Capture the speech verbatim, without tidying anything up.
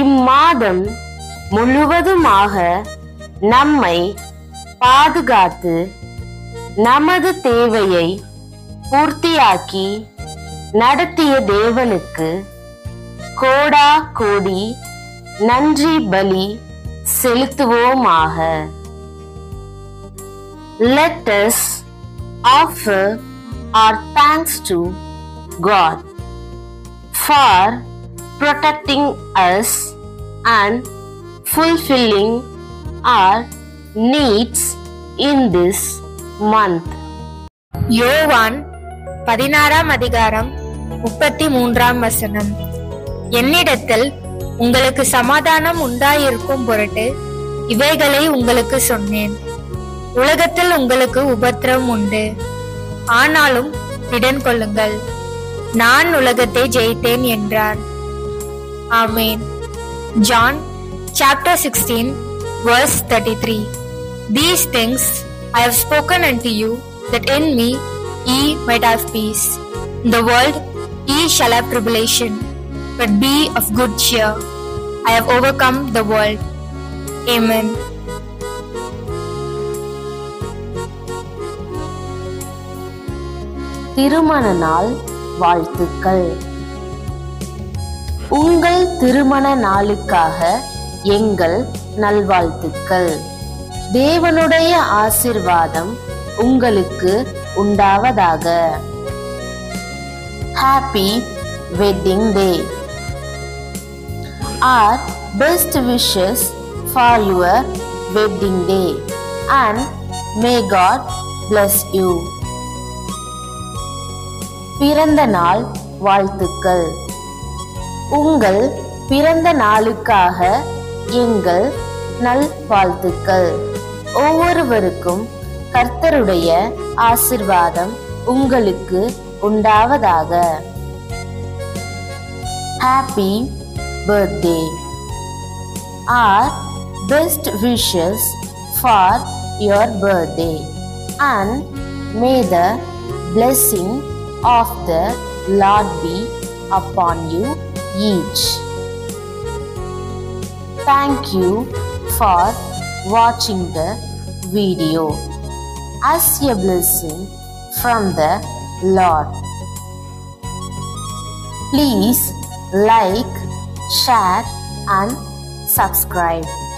இம்மாதம் முழுவதுமாக நம்மை பாதுகாத்து நமது தேவையை பூர்த்தியாக்கி நடத்திய தேவனுக்கு கோடா கோடி நன்றி பலி செலுத்துவோமாக. Let us offer our thanks to God for protecting us and fulfilling our needs in this month. யோவான் பதினாறாம் அதிகாரம் முப்பத்தி மூன்றாம் வசனம். என்னிடத்தில் உங்களுக்கு சமாதானம் உண்டாயிருக்கும் பொருட்டு இவைகளை உங்களுக்கு சொன்னேன். உலகத்தில் உங்களுக்கு உபத்திரம் உண்டு, ஆனாலும் திடன் கொள்ளுங்கள், நான் உலகத்தை ஜெயித்தேன் என்றார். ஆமேன். John chapter sixteen verse thirty-three. These things I have spoken unto you, that in me ye might have peace. In the world ye shall have tribulation, but be of good cheer. I have overcome the world. Amen. திருமண நாள் வாழ்த்துக்கள். உங்கள் திருமண நாளுக்காக எங்கள் நல்வாழ்த்துக்கள். தேவனுடைய ஆசீர்வாதம் உங்களுக்கு உண்டாவதாக. Happy wedding day. Our best wishes for your wedding day and may God bless you. பிறந்த நாள் வாழ்த்துக்கள். உங்கள் பிறந்த நாளுக்காக எங்கள் நல் வாழ்த்துக்கள். ஒவ்வொருவருக்கும் கர்த்தருடைய ஆசீர்வாதம் உங்களுக்கு உண்டாவதாக. Happy birthday. Our best wishes for your birthday and may the blessing of the Lord be upon you each. Thank you for watching the video. As a blessing from the Lord. Please like, share and subscribe.